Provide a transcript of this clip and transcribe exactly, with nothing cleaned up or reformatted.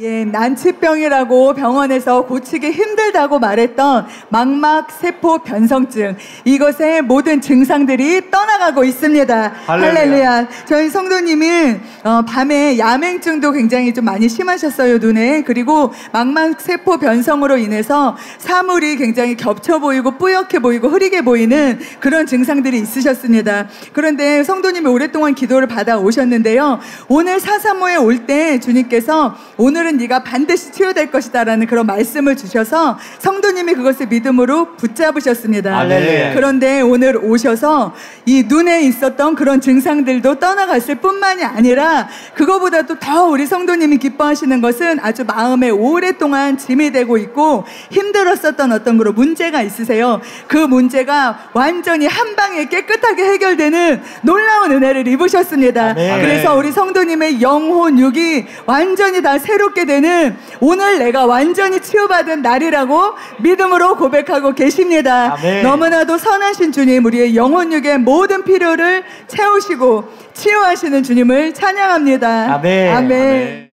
예, 난치병이라고 병원에서 고치기 힘들다고 말했던 망막세포변성증, 이것의 모든 증상들이 떠나가고 있습니다. 할렐루야, 할렐루야. 저희 성도님은 어, 밤에 야맹증도 굉장히 좀 많이 심하셨어요, 눈에. 그리고 망막세포변성으로 인해서 사물이 굉장히 겹쳐 보이고 뿌옇게 보이고 흐리게 보이는 그런 증상들이 있으셨습니다. 그런데 성도님이 오랫동안 기도를 받아 오셨는데요, 오늘 사삼오에 올 때 주님께서 오늘 오늘은 네가 반드시 치유될 것이다 라는 그런 말씀을 주셔서 성도님이 그것을 믿음으로 붙잡으셨습니다. 아, 네. 그런데 오늘 오셔서 이 눈에 있었던 그런 증상들도 떠나갔을 뿐만이 아니라 그거보다도 더 우리 성도님이 기뻐하시는 것은 아주 마음에 오랫동안 짐이 되고 있고 힘들었었던 어떤 그런 문제가 있으세요. 그 문제가 완전히 한 방에 깨끗하게 해결되는 놀라운 은혜를 입으셨습니다. 아, 네. 그래서 우리 성도님의 영혼 육이 완전히 다 새롭게 되는 오늘 내가 완전히 치유받은 날이라고 믿음으로 고백하고 계십니다. 아멘. 너무나도 선하신 주님, 우리의 영혼육의 모든 필요를 채우시고 치유하시는 주님을 찬양합니다. 아멘. 아멘. 아멘.